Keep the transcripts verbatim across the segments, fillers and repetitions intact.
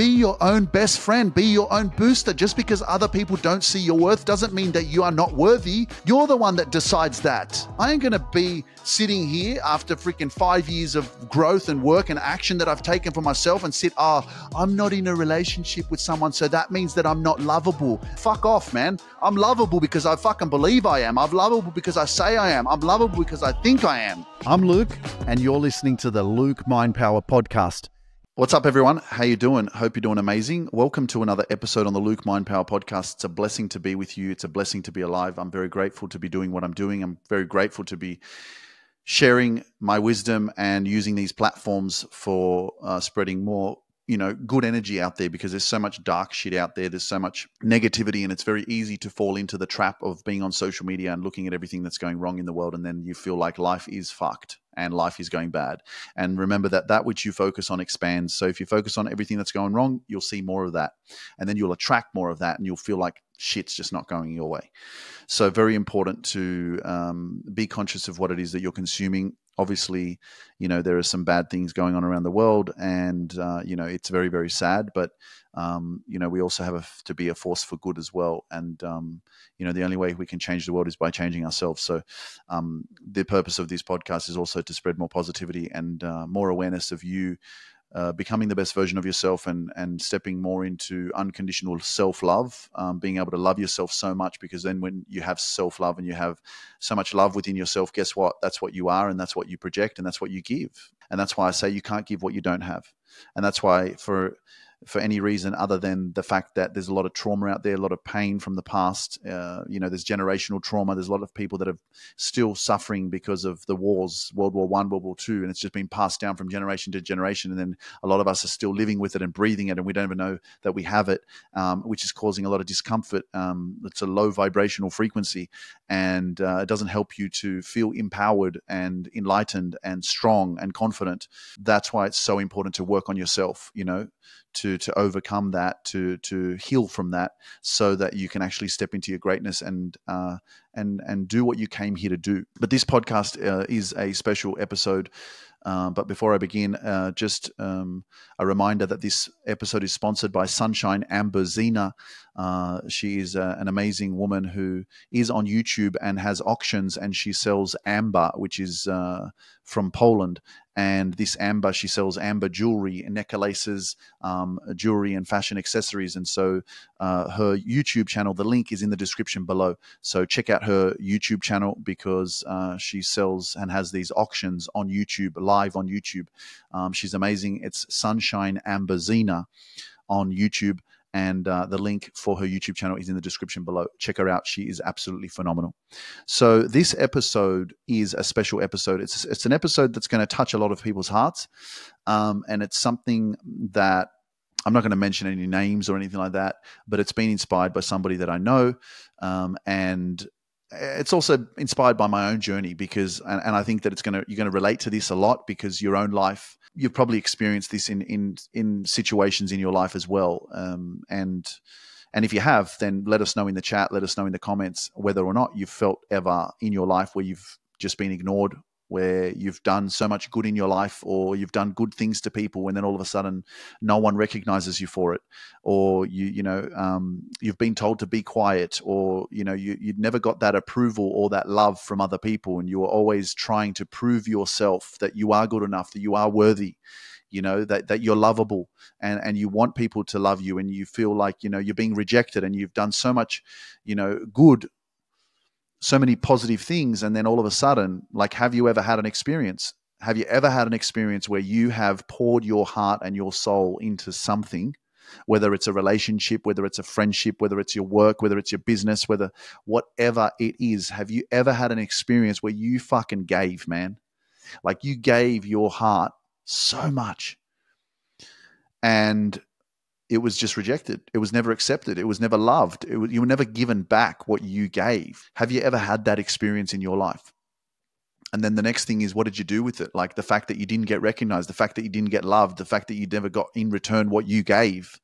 Be your own best friend. Be your own booster. Just because other people don't see your worth doesn't mean that you are not worthy. You're the one that decides that. I ain't going to be sitting here after freaking five years of growth and work and action that I've taken for myself and sit, ah, oh, I'm not in a relationship with someone, so that means that I'm not lovable. Fuck off, man. I'm lovable because I fucking believe I am. I'm lovable because I say I am. I'm lovable because I think I am. I'm Luke, and you're listening to the Luke Mind Power Podcast. What's up, everyone? How you doing? Hope you're doing amazing. Welcome to another episode on the Luke Mind Power Podcast. It's a blessing to be with you. It's a blessing to be alive. I'm very grateful to be doing what I'm doing. I'm very grateful to be sharing my wisdom and using these platforms for uh, spreading more, you know, good energy out there, because there's so much dark shit out there. There's so much negativity, and it's very easy to fall into the trap of being on social media and looking at everything that's going wrong in the world, and then you feel like life is fucked and life is going bad. And remember that that which you focus on expands. So if you focus on everything that's going wrong, you'll see more of that, and then you'll attract more of that, and you'll feel like shit's just not going your way. So very important to um, be conscious of what it is that you're consuming. Obviously, you know, there are some bad things going on around the world, and, uh, you know, it's very, very sad, but, um, you know, we also have a, to be a force for good as well. And, um, you know, the only way we can change the world is by changing ourselves. So um, the purpose of this podcast is also to spread more positivity and uh, more awareness of you uh, becoming the best version of yourself, and, and stepping more into unconditional self-love, um, being able to love yourself so much, because then when you have self-love and you have so much love within yourself, guess what? That's what you are, and that's what you project, and that's what you give. And that's why I say you can't give what you don't have. And that's why for for any reason other than the fact that there's a lot of trauma out there, a lot of pain from the past, uh, you know, there's generational trauma. There's a lot of people that are still suffering because of the wars, World War One, World War Two, and it's just been passed down from generation to generation. And then a lot of us are still living with it and breathing it, and we don't even know that we have it, um, which is causing a lot of discomfort. Um, it's a low vibrational frequency, and uh, it doesn't help you to feel empowered and enlightened and strong and confident. That's why it's so important to work on yourself, you know, to to overcome that, to to heal from that, so that you can actually step into your greatness and uh, and and do what you came here to do. But this podcast uh, is a special episode. Um, but before I begin, uh, just um, a reminder that this episode is sponsored by Sunshine Amber Zina. Uh, she is uh, an amazing woman who is on YouTube and has auctions, and she sells amber, which is uh, from Poland. And this amber, she sells amber jewelry and necklaces, um, jewelry and fashion accessories. And so uh, her YouTube channel, the link is in the description below. So check out her YouTube channel, because uh, she sells and has these auctions on YouTube, live on YouTube. Um, she's amazing. It's Sunshine Amber Zina on YouTube. And uh, the link for her YouTube channel is in the description below. Check her out. She is absolutely phenomenal. So this episode is a special episode. It's, it's an episode that's going to touch a lot of people's hearts. Um, and it's something that I'm not going to mention any names or anything like that, but it's been inspired by somebody that I know. Um, and it's also inspired by my own journey, because, and, and I think that it's going to, you're going to relate to this a lot, because your own life, you've probably experienced this in, in, in situations in your life as well. Um, and, and if you have, then let us know in the chat, let us know in the comments, whether or not you've felt ever in your life where you've just been ignored, where you've done so much good in your life, or you've done good things to people, and then all of a sudden no one recognizes you for it, or you, you know, um, you've been told to be quiet, or, you know, you, you'd never got that approval or that love from other people. And you were always trying to prove yourself that you are good enough, that you are worthy, you know, that, that you're lovable, and, and you want people to love you, and you feel like, you know, you're being rejected, and you've done so much, you know, good, so many positive things. And then all of a sudden, like, have you ever had an experience? Have you ever had an experience where you have poured your heart and your soul into something, whether it's a relationship, whether it's a friendship, whether it's your work, whether it's your business, whether whatever it is, have you ever had an experience where you fucking gave, man? Like, you gave your heart so much, and it was just rejected. It was never accepted. It was never loved. It was, you were never given back what you gave. Have you ever had that experience in your life? And then the next thing is, what did you do with it? Like, the fact that you didn't get recognized, the fact that you didn't get loved, the fact that you never got in return what you gave.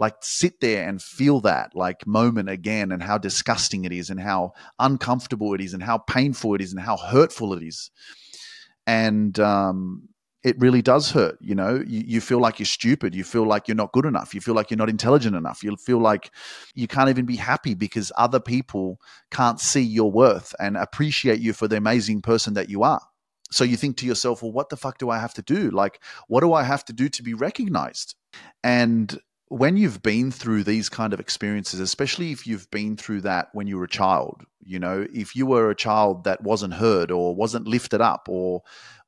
Like, sit there and feel that, like, moment again, and how disgusting it is, and how uncomfortable it is, and how painful it is, and how hurtful it is. And um, it really does hurt. You know, you, you feel like you're stupid. You feel like you're not good enough. You feel like you're not intelligent enough. You feel like you can't even be happy because other people can't see your worth and appreciate you for the amazing person that you are. So you think to yourself, well, what the fuck do I have to do? Like, what do I have to do to be recognized? And when you've been through these kind of experiences, especially if you've been through that when you were a child, you know, if you were a child that wasn't heard or wasn't lifted up or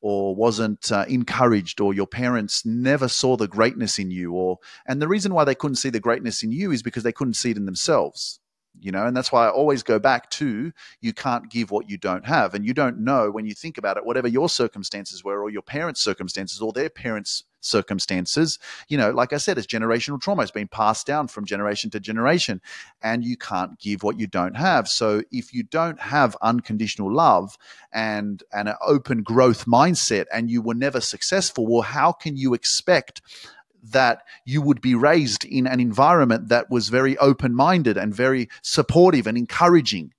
or wasn't uh, encouraged, or your parents never saw the greatness in you, or and the reason why they couldn't see the greatness in you is because they couldn't see it in themselves. You know, and that's why I always go back to, you can't give what you don't have. And you don't know, when you think about it, whatever your circumstances were, or your parents' circumstances, or their parents' circumstances, you know, like I said, it's generational trauma. It's been passed down from generation to generation, and you can't give what you don't have. So if you don't have unconditional love and, and an open growth mindset, and you were never successful, well, how can you expect that you would be raised in an environment that was very open-minded and very supportive and encouraging?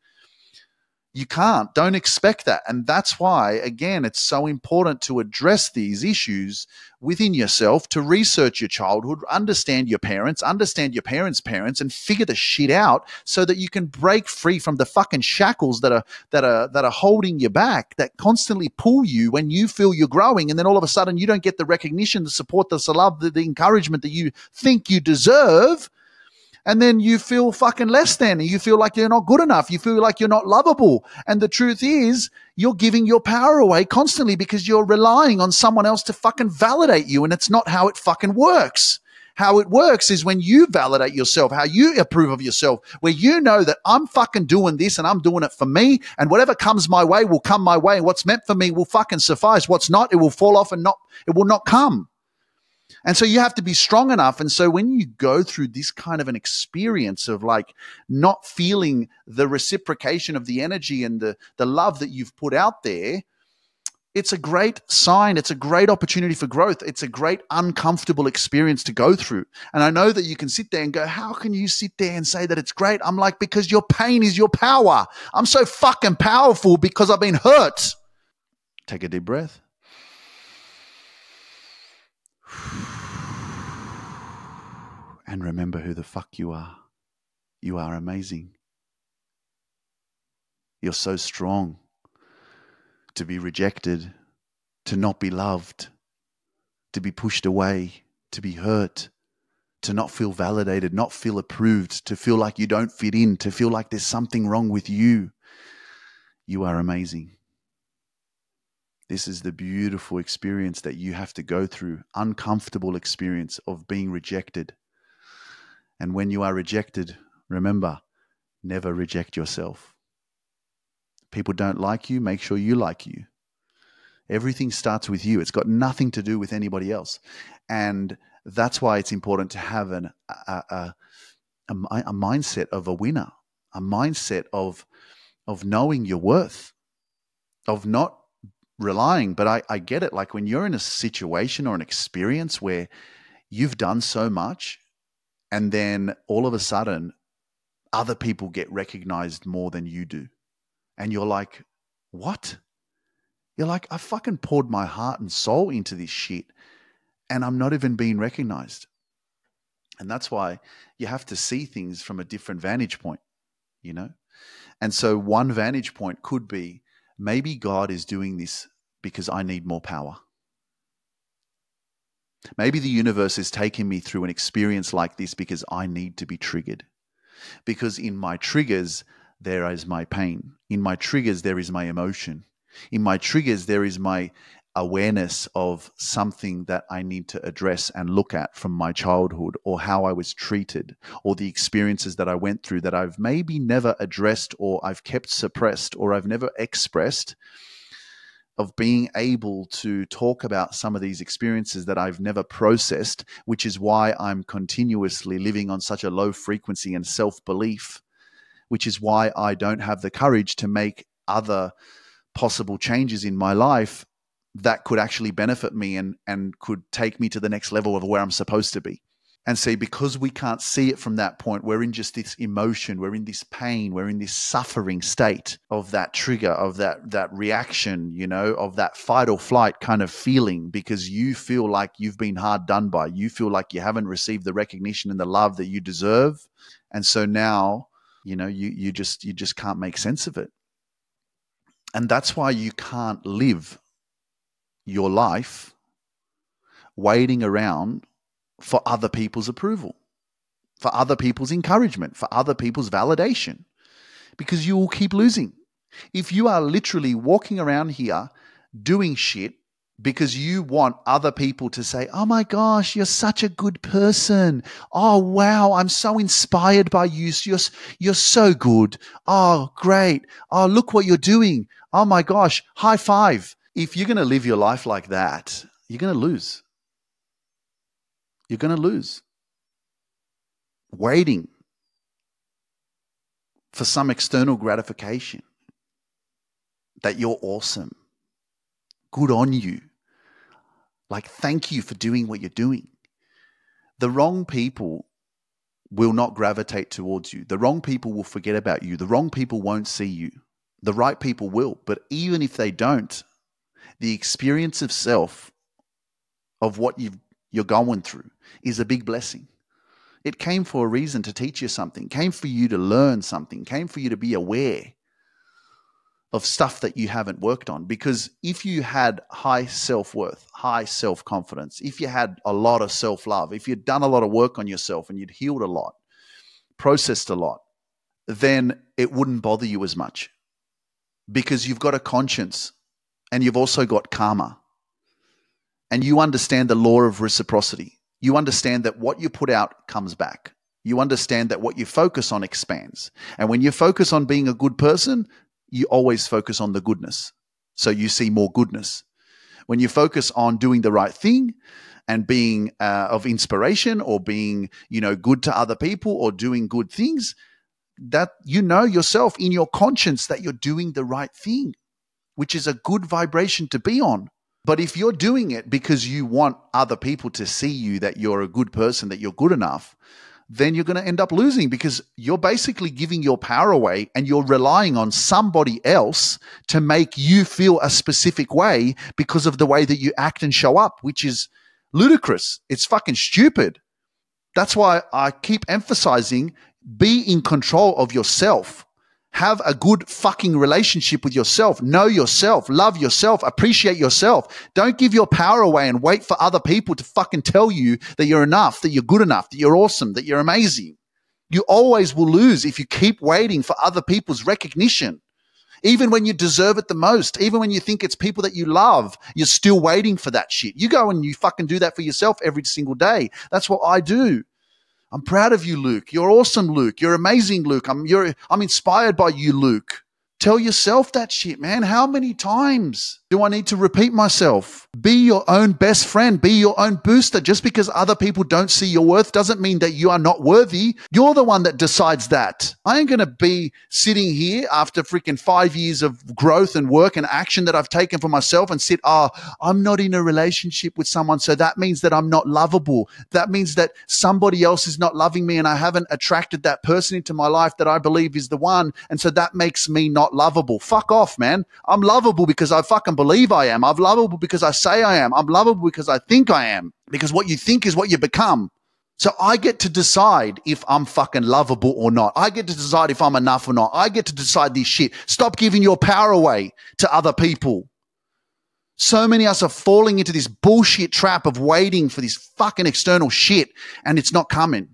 You can't. Don't expect that. And that's why, again, it's so important to address these issues within yourself, to research your childhood, understand your parents, understand your parents' parents, and figure the shit out so that you can break free from the fucking shackles that are that are that are holding you back, that constantly pull you when you feel you're growing, and then all of a sudden you don't get the recognition, the support, the love, the, the encouragement that you think you deserve. And then you feel fucking less than, and you feel like you're not good enough. You feel like you're not lovable. And the truth is, you're giving your power away constantly because you're relying on someone else to fucking validate you. And it's not how it fucking works. How it works is when you validate yourself, how you approve of yourself, where you know that I'm fucking doing this and I'm doing it for me, and whatever comes my way will come my way. And what's meant for me will fucking suffice. What's not, it will fall off and not, it will not come. And so you have to be strong enough. And so when you go through this kind of an experience of like not feeling the reciprocation of the energy and the, the love that you've put out there, it's a great sign. It's a great opportunity for growth. It's a great uncomfortable experience to go through. And I know that you can sit there and go, how can you sit there and say that it's great? I'm like, because your pain is your power. I'm so fucking powerful because I've been hurt. Take a deep breath. And remember who the fuck you are. You are amazing. You're so strong. To be rejected, to not be loved, to be pushed away, to be hurt, to not feel validated, not feel approved, to feel like you don't fit in, to feel like there's something wrong with you. You are amazing. This is the beautiful experience that you have to go through, uncomfortable experience of being rejected. And when you are rejected, remember, never reject yourself. People don't like you, make sure you like you. Everything starts with you. It's got nothing to do with anybody else. And that's why it's important to have an, a, a, a, a mindset of a winner, a mindset of, of knowing your worth, of not relying. But I, I get it. Like when you're in a situation or an experience where you've done so much, and then all of a sudden, other people get recognized more than you do. And you're like, what? You're like, I fucking poured my heart and soul into this shit, and I'm not even being recognized. And that's why you have to see things from a different vantage point, you know? And so one vantage point could be, maybe God is doing this because I need more power. Maybe the universe is taking me through an experience like this because I need to be triggered. Because in my triggers, there is my pain. In my triggers, there is my emotion. In my triggers, there is my awareness of something that I need to address and look at from my childhood, or how I was treated, or the experiences that I went through that I've maybe never addressed, or I've kept suppressed, or I've never expressed. Of being able to talk about some of these experiences that I've never processed, which is why I'm continuously living on such a low frequency and self-belief, which is why I don't have the courage to make other possible changes in my life that could actually benefit me and, and could take me to the next level of where I'm supposed to be. and see, because we can't see it from that point, we're in just this emotion, we're in this pain, we're in this suffering state of that trigger, of that that reaction, you know, of that fight or flight kind of feeling, because you feel like you've been hard done by, you feel like you haven't received the recognition and the love that you deserve, and so now, you know, you you just you just can't make sense of it. And that's why you can't live your life waiting around for other people's approval, for other people's encouragement, for other people's validation, because you will keep losing. If you are literally walking around here doing shit because you want other people to say, oh my gosh, you're such a good person. Oh, wow, I'm so inspired by you. You're, you're so good. Oh, great. Oh, look what you're doing. Oh my gosh, high five. If you're going to live your life like that, you're going to lose. You're going to lose. Waiting for some external gratification that you're awesome. Good on you. Like, thank you for doing what you're doing. The wrong people will not gravitate towards you. The wrong people will forget about you. The wrong people won't see you. The right people will. But even if they don't, the experience of self, of what you've you're going through, is a big blessing. It came for a reason, to teach you something, came for you to learn something, came for you to be aware of stuff that you haven't worked on. Because if you had high self-worth, high self-confidence, if you had a lot of self-love, if you'd done a lot of work on yourself and you'd healed a lot, processed a lot, then it wouldn't bother you as much, because you've got a conscience and you've also got karma. And you understand the law of reciprocity. You understand that what you put out comes back. You understand that what you focus on expands. And when you focus on being a good person, you always focus on the goodness. So you see more goodness. When you focus on doing the right thing and being uh, of inspiration, or being, you know, good to other people, or doing good things, that you know yourself in your conscience that you're doing the right thing, which is a good vibration to be on. But if you're doing it because you want other people to see you, that you're a good person, that you're good enough, then you're going to end up losing, because you're basically giving your power away and you're relying on somebody else to make you feel a specific way because of the way that you act and show up, which is ludicrous. It's fucking stupid. That's why I keep emphasizing, be in control of yourself. Have a good fucking relationship with yourself. Know yourself. Love yourself. Appreciate yourself. Don't give your power away and wait for other people to fucking tell you that you're enough, that you're good enough, that you're awesome, that you're amazing. You always will lose if you keep waiting for other people's recognition. Even when you deserve it the most, even when you think it's people that you love, you're still waiting for that shit. You go and you fucking do that for yourself every single day. That's what I do. I'm proud of you, Luke. You're awesome, Luke. You're amazing, Luke. I'm, you're, I'm inspired by you, Luke. Tell yourself that shit, man. How many times do I need to repeat myself? Be your own best friend. Be your own booster. Just because other people don't see your worth doesn't mean that you are not worthy. You're the one that decides that. I ain't going to be sitting here after freaking five years of growth and work and action that I've taken for myself and sit, oh, I'm not in a relationship with someone, so that means that I'm not lovable. That means that somebody else is not loving me and I haven't attracted that person into my life that I believe is the one, and so that makes me not lovable. Fuck off, man. I'm lovable because I fucking believe I am. I'm lovable because I say I am. I'm lovable because I think I am. Because what you think is what you become. So I get to decide if I'm fucking lovable or not. I get to decide if I'm enough or not. I get to decide this shit. Stop giving your power away to other people. So many of us are falling into this bullshit trap of waiting for this fucking external shit, and it's not coming.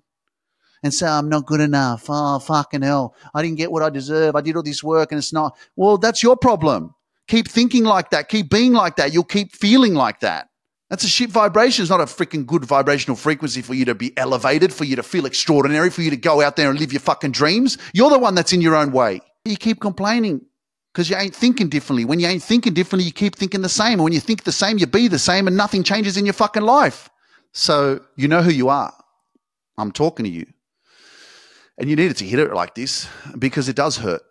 And say, I'm not good enough. Oh, fucking hell. I didn't get what I deserve. I did all this work and it's not. Well, that's your problem. Keep thinking like that. Keep being like that. You'll keep feeling like that. That's a shit vibration. It's not a freaking good vibrational frequency for you to be elevated, for you to feel extraordinary, for you to go out there and live your fucking dreams. You're the one that's in your own way. You keep complaining because you ain't thinking differently. When you ain't thinking differently, you keep thinking the same. And when you think the same, you be the same, and nothing changes in your fucking life. So you know who you are. I'm talking to you. And you needed to hit it like this, because it does hurt.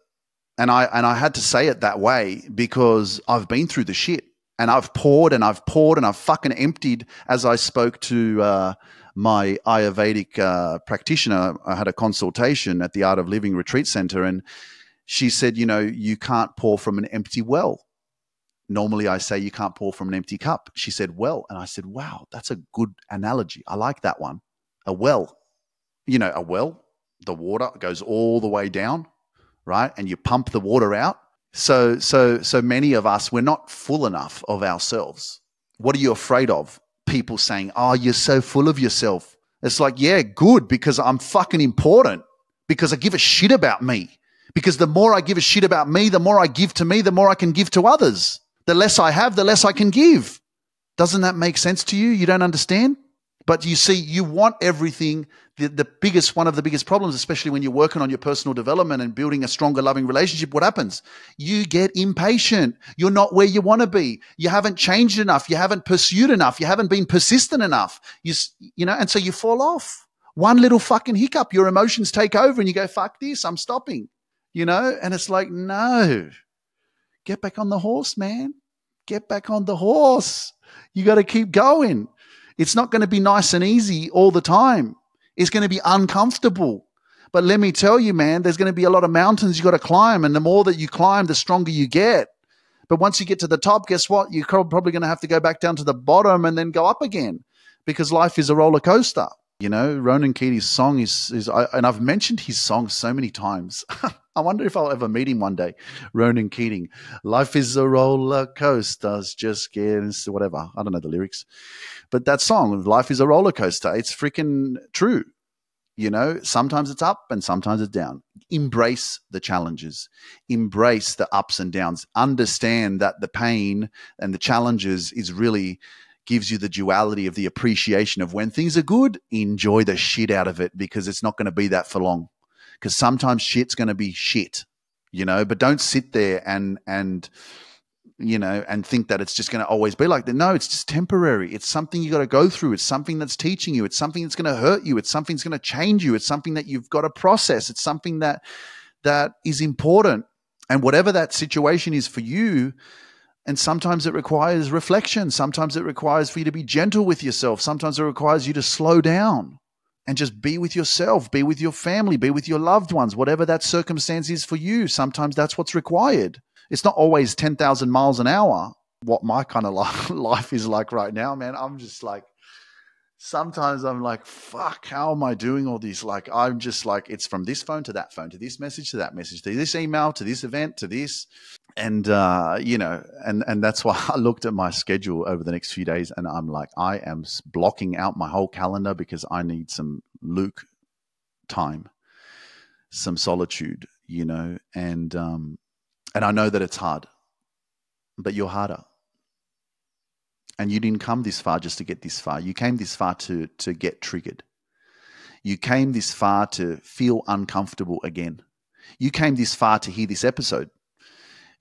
And I and I had to say it that way because I've been through the shit, and I've poured and I've poured and I've fucking emptied, as I spoke to uh, my Ayurvedic uh, practitioner, I had a consultation at the Art of Living Retreat Center, and she said, you know, you can't pour from an empty well. Normally I say you can't pour from an empty cup. She said, well, and I said, wow, that's a good analogy. I like that one. A well, you know, a well, the water goes all the way down, right? And you pump the water out. So, so, so many of us, we're not full enough of ourselves. What are you afraid of? People saying, oh, you're so full of yourself. It's like, yeah, good, because I'm fucking important, because I give a shit about me. Because the more I give a shit about me, the more I give to me, the more I can give to others. The less I have, the less I can give. Doesn't that make sense to you? You don't understand? But you see, you want everything. The, the biggest, one of the biggest problems, especially when you're working on your personal development and building a stronger, loving relationship, what happens? You get impatient. You're not where you want to be. You haven't changed enough. You haven't pursued enough. You haven't been persistent enough. You, you know, and so you fall off. One little fucking hiccup, your emotions take over and you go, fuck this, I'm stopping, you know? And it's like, no, get back on the horse, man. Get back on the horse. You got to keep going. It's not going to be nice and easy all the time. It's going to be uncomfortable. But let me tell you, man, there's going to be a lot of mountains you got to climb. And the more that you climb, the stronger you get. But once you get to the top, guess what? You're probably going to have to go back down to the bottom and then go up again, because life is a roller coaster. You know, Ronan Keating's song is, is I, and I've mentioned his song so many times. I wonder if I'll ever meet him one day. Ronan Keating. Life is a roller coaster. Just getting whatever. I don't know the lyrics. But that song, life is a roller coaster, it's freaking true. You know, sometimes it's up and sometimes it's down. Embrace the challenges. Embrace the ups and downs. Understand that the pain and the challenges is really gives you the duality of the appreciation of when things are good, enjoy the shit out of it, because it's not going to be that for long. Because sometimes shit's going to be shit, you know, but don't sit there and, and, you know, and think that it's just going to always be like that. No, it's just temporary. It's something you got to go through. It's something that's teaching you. It's something that's going to hurt you. It's something that's going to change you. It's something that you've got to process. It's something that, that is important. And whatever that situation is for you, and sometimes it requires reflection. Sometimes it requires for you to be gentle with yourself. Sometimes it requires you to slow down and just be with yourself, be with your family, be with your loved ones, whatever that circumstance is for you. Sometimes that's what's required. It's not always ten thousand miles an hour, what my kind of life, life is like right now, man. I'm just like, sometimes I'm like, fuck, how am I doing all these? Like, I'm just like, it's from this phone to that phone, to this message, to that message, to this email, to this event, to this. And, uh, you know, and, and that's why I looked at my schedule over the next few days and I'm like, I am blocking out my whole calendar because I need some Luke time, some solitude, you know, and, um, and I know that it's hard, but you're harder. And you didn't come this far just to get this far. You came this far to, to get triggered. You came this far to feel uncomfortable again. You came this far to hear this episode.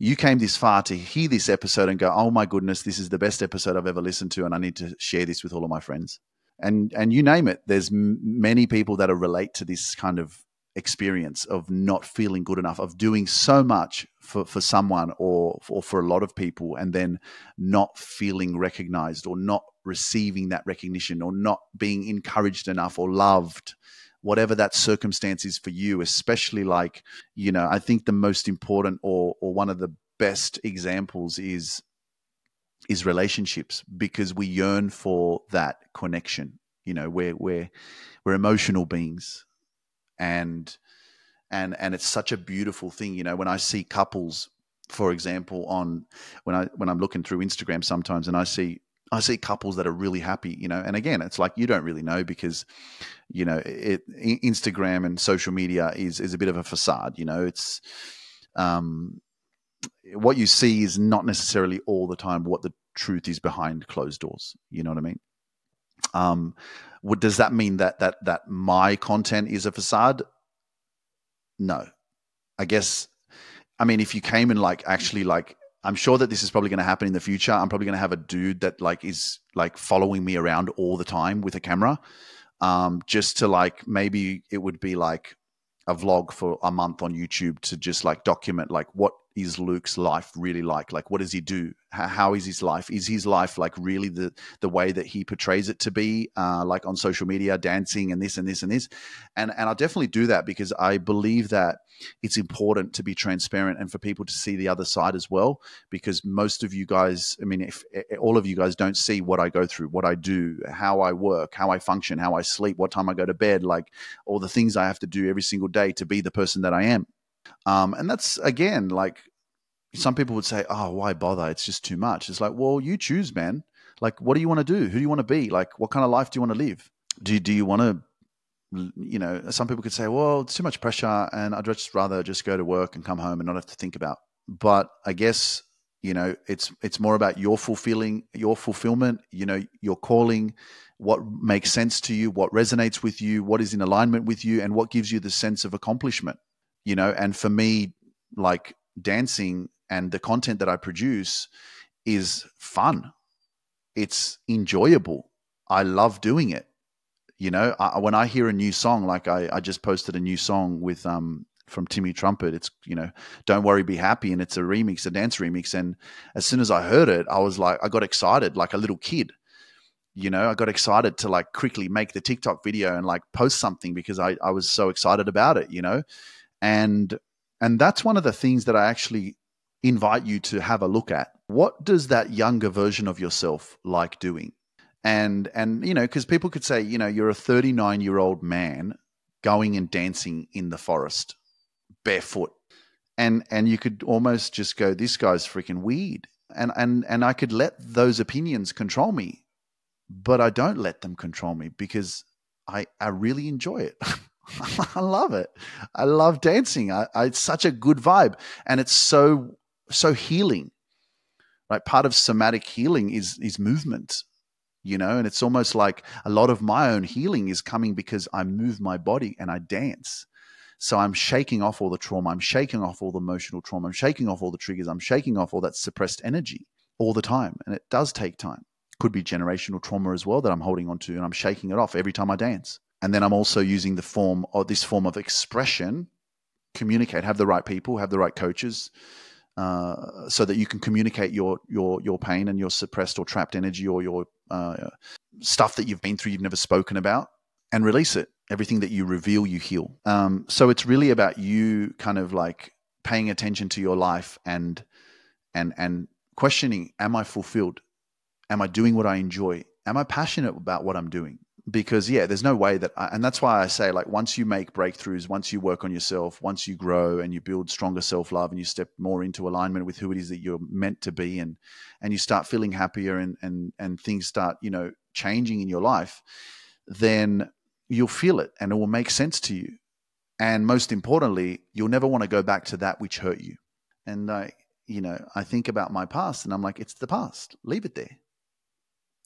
You came this far to hear this episode and go, oh my goodness, this is the best episode I've ever listened to and I need to share this with all of my friends. And, and you name it, there's m- many people that relate to this kind of experience of not feeling good enough, of doing so much for, for someone or, or for a lot of people and then not feeling recognized or not receiving that recognition or not being encouraged enough or loved, whatever that circumstance is for you, especially like, you know, I think the most important or, or one of the best examples is, is relationships, because we yearn for that connection. You know, we're, we're, we're emotional beings. And, and, and it's such a beautiful thing. You know, when I see couples, for example, on, when I, when I'm looking through Instagram sometimes and I see, I see couples that are really happy, you know, and again, it's like, you don't really know because, you know, it, Instagram and social media is, is a bit of a facade, you know, it's, um, what you see is not necessarily all the time what the truth is behind closed doors. You know what I mean? Um, what, does that mean that, that, that my content is a facade? No, I guess. I mean, if you came and like, actually like, I'm sure that this is probably going to happen in the future. I'm probably going to have a dude that like is like following me around all the time with a camera. Um, just to like, maybe it would be like a vlog for a month on YouTube to just like document like what is Luke's life really like? Like, what does he do? How, how is his life? Is his life like really the, the way that he portrays it to be, uh, like on social media, dancing and this and this and this? And, and I definitely do that because I believe that it's important to be transparent and for people to see the other side as well, because most of you guys, I mean, if, if all of you guys don't see what I go through, what I do, how I work, how I function, how I sleep, what time I go to bed, like all the things I have to do every single day to be the person that I am. Um, and that's, again, like some people would say, oh, why bother? It's just too much. It's like, well, you choose, man. Like, what do you want to do? Who do you want to be? Like, what kind of life do you want to live? Do, do you want to, you know, some people could say, well, it's too much pressure and I'd just rather just go to work and come home and not have to think about. But I guess, you know, it's, it's more about your fulfilling, your fulfillment, you know, your calling, what makes sense to you, what resonates with you, what is in alignment with you, and what gives you the sense of accomplishment. You know, and for me, like dancing and the content that I produce is fun. It's enjoyable. I love doing it. You know, I, when I hear a new song, like I, I just posted a new song with um from Timmy Trumpet. It's, you know, Don't Worry, Be Happy. And it's a remix, a dance remix. And as soon as I heard it, I was like, I got excited like a little kid. You know, I got excited to like quickly make the TikTok video and like post something because I, I was so excited about it, you know. And and that's one of the things that I actually invite you to have a look at. What does that younger version of yourself like doing? And, and you know, because people could say, you know, you're a thirty-nine-year-old man going and dancing in the forest barefoot. And, and you could almost just go, this guy's freaking weird. And, and, and I could let those opinions control me, but I don't let them control me because I, I really enjoy it. I love it. I love dancing. I, I, it's such a good vibe, and it's so so healing. Like part of somatic healing is is movement, you know. And it's almost like a lot of my own healing is coming because I move my body and I dance. So I'm shaking off all the trauma. I'm shaking off all the emotional trauma. I'm shaking off all the triggers. I'm shaking off all that suppressed energy all the time, and it does take time. Could be generational trauma as well that I'm holding on to, and I'm shaking it off every time I dance. And then I'm also using the form or this form of expression, communicate, have the right people, have the right coaches, uh, so that you can communicate your, your, your pain and your suppressed or trapped energy or your uh, stuff that you've been through, you've never spoken about, and release it. Everything that you reveal, you heal. Um, so it's really about you kind of like paying attention to your life and, and, and questioning, am I fulfilled? Am I doing what I enjoy? Am I passionate about what I'm doing? Because yeah, there's no way that, I, and that's why I say like, once you make breakthroughs, once you work on yourself, once you grow and you build stronger self-love and you step more into alignment with who it is that you're meant to be, and, and you start feeling happier and, and, and things start, you know, changing in your life, then you'll feel it and it will make sense to you. And most importantly, you'll never want to go back to that which hurt you. And I, you know, I think about my past and I'm like, it's the past, leave it there.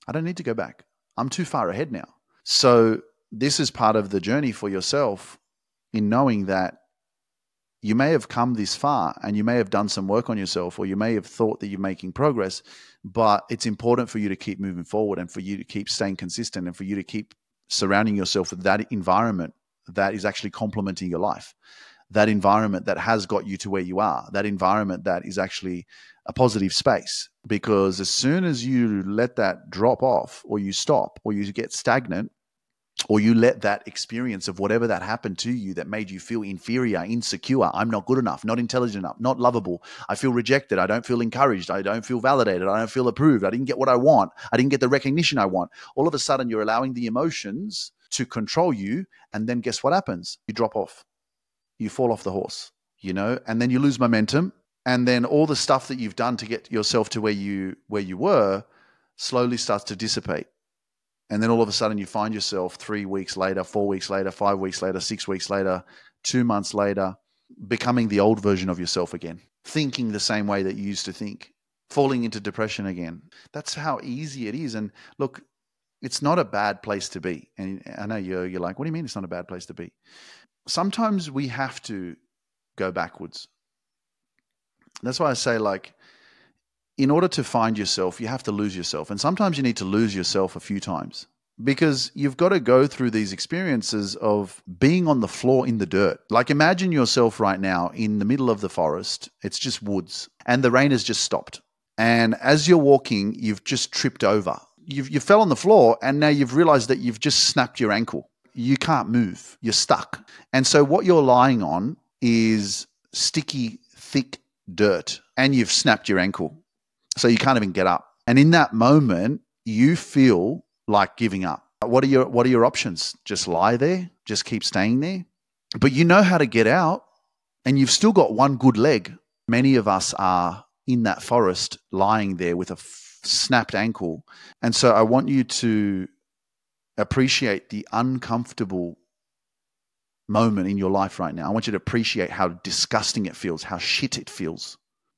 I don't need to go back. I'm too far ahead now. So this is part of the journey for yourself in knowing that you may have come this far and you may have done some work on yourself, or you may have thought that you're making progress, but it's important for you to keep moving forward and for you to keep staying consistent and for you to keep surrounding yourself with that environment that is actually complementing your life, that environment that has got you to where you are, that environment that is actually a positive space. Because as soon as you let that drop off, or you stop, or you get stagnant, or you let that experience of whatever that happened to you that made you feel inferior, insecure, I'm not good enough, not intelligent enough, not lovable, I feel rejected, I don't feel encouraged, I don't feel validated, I don't feel approved, I didn't get what I want, I didn't get the recognition I want. All of a sudden, you're allowing the emotions to control you. And then guess what happens? You drop off. You fall off the horse, you know, and then you lose momentum. And then all the stuff that you've done to get yourself to where you where you were slowly starts to dissipate. And then all of a sudden you find yourself three weeks later, four weeks later, five weeks later, six weeks later, two months later, becoming the old version of yourself again, thinking the same way that you used to think, falling into depression again. That's how easy it is. And look, it's not a bad place to be. And I know you're, you're like, what do you mean it's not a bad place to be? Sometimes we have to go backwards. That's why I say, like, in order to find yourself, you have to lose yourself. And sometimes you need to lose yourself a few times because you've got to go through these experiences of being on the floor in the dirt. Like, imagine yourself right now in the middle of the forest. It's just woods and the rain has just stopped. And as you're walking, you've just tripped over. You've, you fell on the floor and now you've realized that you've just snapped your ankle. You can't move. You're stuck. And so what you're lying on is sticky, thick dirt, and you've snapped your ankle. So you can't even get up. And in that moment, you feel like giving up. What are your, what are your options? Just lie there, just keep staying there. But you know how to get out, and you've still got one good leg. Many of us are in that forest lying there with a f- snapped ankle. And so I want you to appreciate the uncomfortable moment in your life right now. I want you to appreciate how disgusting it feels, how shit it feels.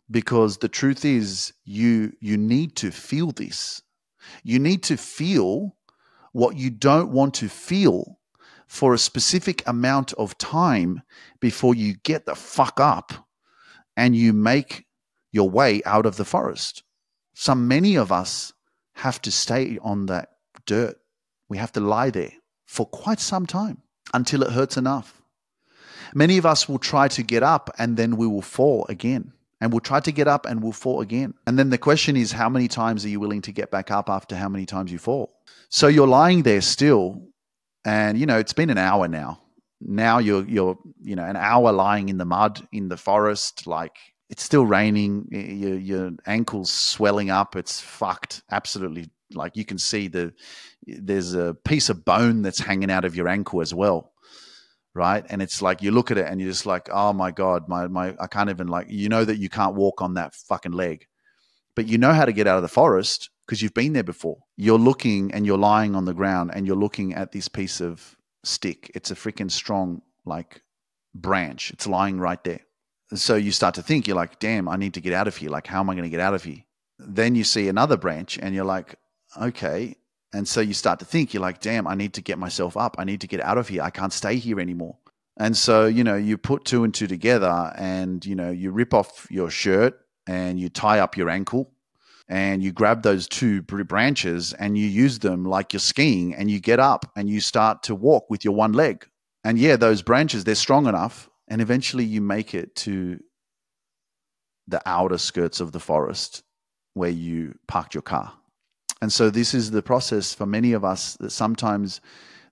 Because the truth is, you you need to feel this. You need to feel what you don't want to feel for a specific amount of time before you get the fuck up and you make your way out of the forest. So many of us have to stay on that dirt. We have to lie there for quite some time until it hurts enough. Many of us will try to get up and then we will fall again. And we'll try to get up and we'll fall again. And then the question is, how many times are you willing to get back up after how many times you fall? So you're lying there still, and you know, it's been an hour now. Now you're, you're, you know, an hour lying in the mud, in the forest, like it's still raining, your, your ankle's swelling up, it's fucked, absolutely. Like you can see the, there's a piece of bone that's hanging out of your ankle as well. Right. And it's like, you look at it and you're just like, oh my God, my, my, I can't even, like, you know that you can't walk on that fucking leg, but you know how to get out of the forest because you've been there before. You're looking and you're lying on the ground and you're looking at this piece of stick. It's a freaking strong, like, branch. It's lying right there. And so you start to think, you're like, damn, I need to get out of here. Like, how am I going to get out of here? Then you see another branch and you're like, okay. And so you start to think, you're like, damn, I need to get myself up. I need to get out of here. I can't stay here anymore. And so, you know, you put two and two together and, you know, you rip off your shirt and you tie up your ankle and you grab those two branches and you use them like you're skiing, and you get up and you start to walk with your one leg. And yeah, those branches, they're strong enough. And eventually you make it to the outer skirts of the forest where you parked your car. And so this is the process for many of us, that sometimes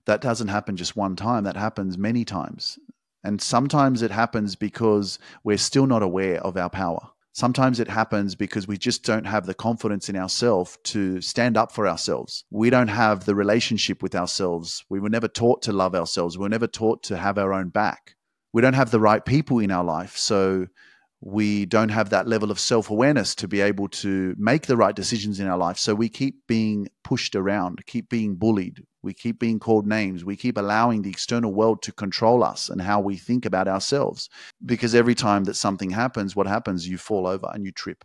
that doesn't happen just one time, that happens many times. And sometimes it happens because we're still not aware of our power. Sometimes it happens because we just don't have the confidence in ourselves to stand up for ourselves. We don't have the relationship with ourselves. We were never taught to love ourselves. We were never taught to have our own back. We don't have the right people in our life. So we don't have that level of self-awareness to be able to make the right decisions in our life. So we keep being pushed around, keep being bullied. We keep being called names. We keep allowing the external world to control us and how we think about ourselves. Because every time that something happens, what happens? You fall over and you trip.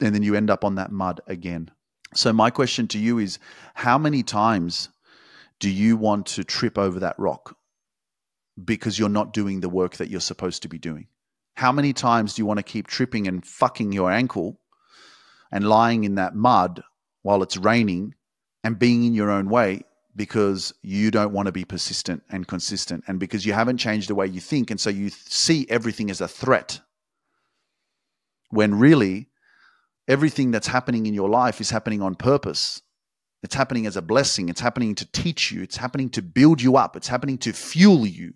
And then you end up on that mud again. So my question to you is, how many times do you want to trip over that rock because you're not doing the work that you're supposed to be doing? How many times do you want to keep tripping and fucking your ankle and lying in that mud while it's raining and being in your own way because you don't want to be persistent and consistent, and because you haven't changed the way you think, and so you see everything as a threat, when really everything that's happening in your life is happening on purpose. It's happening as a blessing. It's happening to teach you. It's happening to build you up. It's happening to fuel you,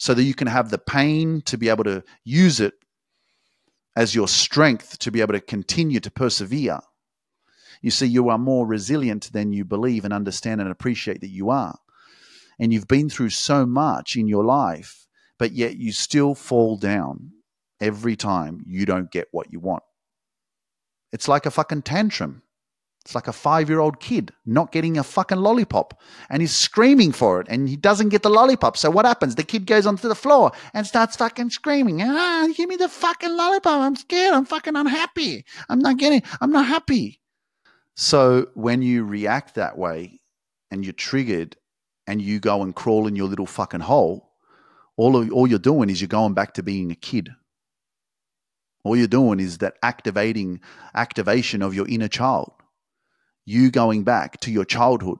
so that you can have the pain to be able to use it as your strength to be able to continue to persevere. You see, you are more resilient than you believe and understand and appreciate that you are. And you've been through so much in your life, but yet you still fall down every time you don't get what you want. It's like a fucking tantrum. It's like a five-year-old kid not getting a fucking lollipop, and he's screaming for it and he doesn't get the lollipop. So what happens? The kid goes onto the floor and starts fucking screaming, ah, give me the fucking lollipop. I'm scared. I'm fucking unhappy. I'm not getting, I'm not happy. So when you react that way and you're triggered and you go and crawl in your little fucking hole, all, of, all you're doing is you're going back to being a kid. All you're doing is that activating activation of your inner child. You going back to your childhood.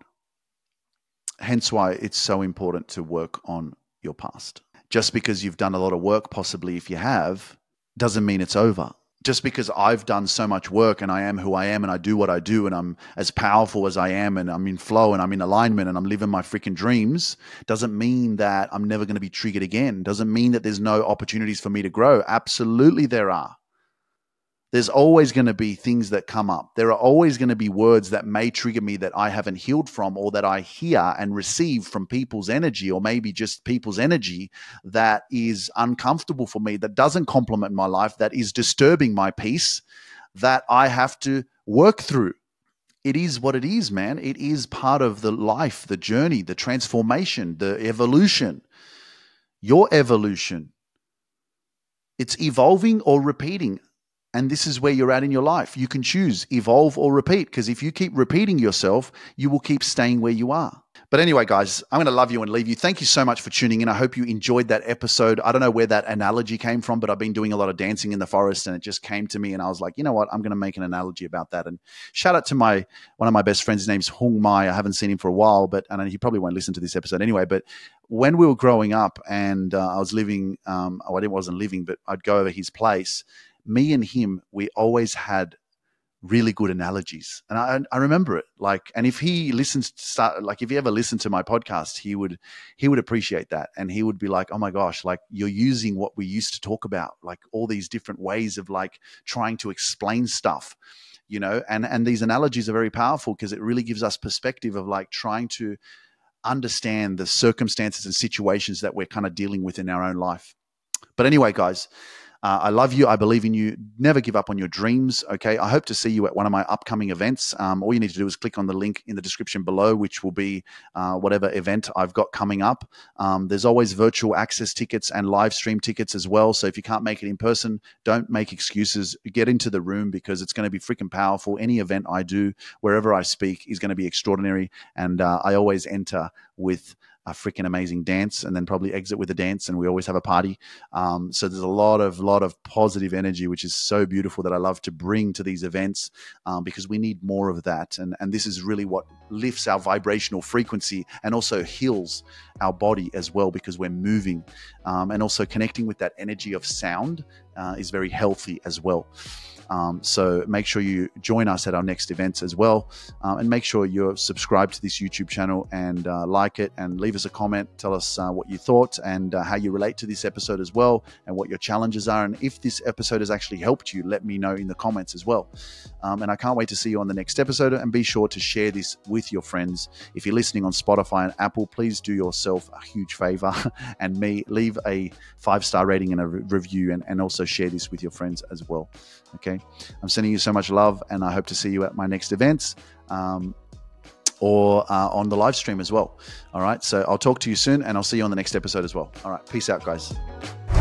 hence why it's so important to work on your past. Just because you've done a lot of work, possibly if you have, doesn't mean it's over. Just because I've done so much work and I am who I am and I do what I do and I'm as powerful as I am and I'm in flow and I'm in alignment and I'm living my freaking dreams doesn't mean that I'm never going to be triggered again. Doesn't mean that there's no opportunities for me to grow. Absolutely there are. There's always going to be things that come up. There are always going to be words that may trigger me that I haven't healed from, or that I hear and receive from people's energy, or maybe just people's energy that is uncomfortable for me, that doesn't complement my life, that is disturbing my peace, that I have to work through. It is what it is, man. It is part of the life, the journey, the transformation, the evolution, your evolution. It's evolving or repeating. And this is where you're at in your life. You can choose evolve or repeat, because if you keep repeating yourself, you will keep staying where you are. But anyway, guys, I'm going to love you and leave you. Thank you so much for tuning in. I hope you enjoyed that episode. I don't know where that analogy came from, but I've been doing a lot of dancing in the forest and it just came to me and I was like, you know what? I'm going to make an analogy about that. And shout out to my one of my best friends. His name's Hong Mai. I haven't seen him for a while, but and he probably won't listen to this episode anyway. But when we were growing up and uh, I was living, um, oh, I wasn't living, but I'd go over his place. Me and him, we always had really good analogies. And I, I remember it. Like, and if he listens to start, like if he ever listened to my podcast, he would, he would appreciate that. And he would be like, oh my gosh, like you're using what we used to talk about, like all these different ways of like trying to explain stuff, you know, and, and these analogies are very powerful because it really gives us perspective of like trying to understand the circumstances and situations that we're kind of dealing with in our own life. But anyway, guys, Uh, I love you. I believe in you. Never give up on your dreams. Okay. I hope to see you at one of my upcoming events. Um, all you need to do is click on the link in the description below, which will be uh, whatever event I've got coming up. Um, there's always virtual access tickets and live stream tickets as well. So if you can't make it in person, don't make excuses. Get into the room because it's going to be freaking powerful. Any event I do, wherever I speak, is going to be extraordinary. And uh, I always enter with a freaking amazing dance and then probably exit with a dance, and we always have a party. Um, so there's a lot of lot of positive energy, which is so beautiful that I love to bring to these events um, because we need more of that. And, and this is really what lifts our vibrational frequency and also heals our body as well, because we're moving um, and also connecting with that energy of sound uh, is very healthy as well. Um, so make sure you join us at our next events as well. Um, and make sure you're subscribed to this YouTube channel and uh, like it and leave us a comment. Tell us uh, what you thought and uh, how you relate to this episode as well and what your challenges are. And if this episode has actually helped you, let me know in the comments as well. Um, and I can't wait to see you on the next episode, and be sure to share this with your friends. If you're listening on Spotify and Apple, please do yourself a huge favor and me leave a five-star rating and a re review and, and also share this with your friends as well. Okay. I'm sending you so much love, and I hope to see you at my next events um, or uh, on the live stream as well. All right. So I'll talk to you soon, and I'll see you on the next episode as well. All right. Peace out, guys.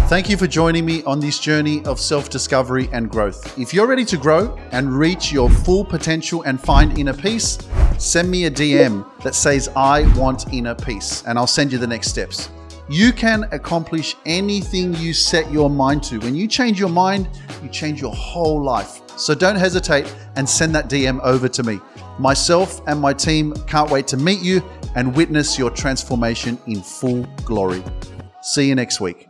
Thank you for joining me on this journey of self-discovery and growth. If you're ready to grow and reach your full potential and find inner peace, send me a D M that says, I want inner peace, and I'll send you the next steps. You can accomplish anything you set your mind to. When you change your mind, you change your whole life. So don't hesitate and send that D M over to me. Myself and my team can't wait to meet you and witness your transformation in full glory. See you next week.